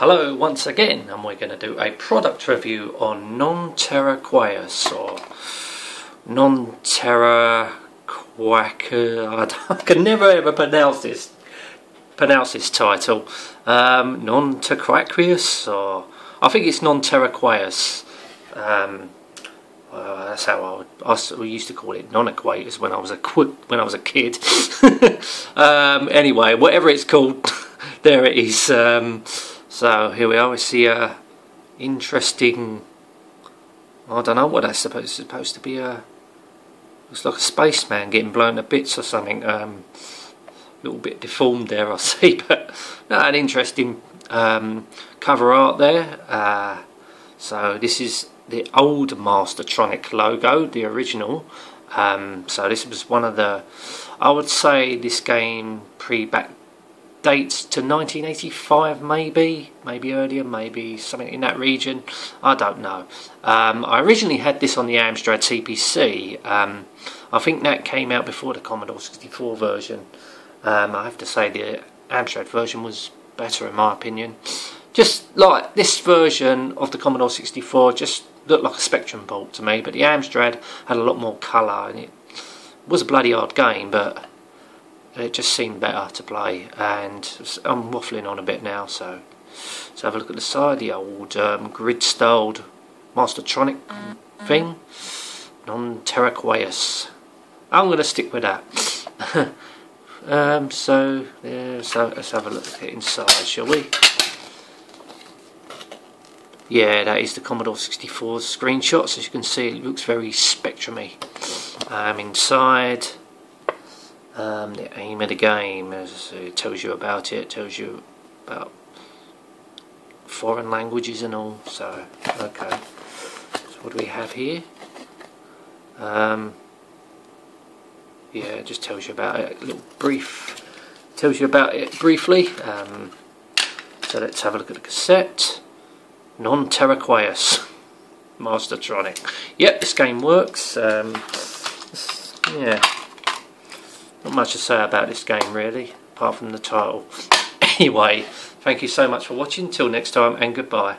Hello once again, and we're going to do a product review on Nonterraqueous, or Nonterraqueous. I can never ever pronounce this title. Nonterraqueous, or I think it's Nonterraqueous. That's how I used to call it, non-equators, when I was a kid. Anyway, whatever it's called, there it is. So here we are. We see a interesting, I don't know what that's supposed to be. A looks like a spaceman getting blown to bits or something. A little bit deformed there, I see, but an interesting cover art there. So this is the old Mastertronic logo, the original. So this was one of the, I would say this game dates to 1985, maybe earlier, maybe something in that region, I don't know. I originally had this on the Amstrad CPC. I think that came out before the Commodore 64 version. I have to say the Amstrad version was better in my opinion. Just like this version of the Commodore 64 just looked like a Spectrum bolt to me, but the Amstrad had a lot more colour, and it was a bloody hard game, but it just seemed better to play. And I'm waffling on a bit now, so let's have a look at the side. The old grid-styled Mastertronic thing, Nonterraqueous. I'm going to stick with that. So let's have a look at it inside, shall we? Yeah, that is the Commodore 64 screenshot. So as you can see, it looks very Spectrum-y. Inside, the aim of the game, as it tells you about it, tells you about foreign languages and all. So, okay. So what do we have here? Yeah, it just tells you about it. A little brief, tells you about it briefly. So let's have a look at the cassette. Nonterraqueous Mastertronic. Yep, this game works. Yeah, not much to say about this game really, apart from the title. Anyway, thank you so much for watching. Till next time, and goodbye.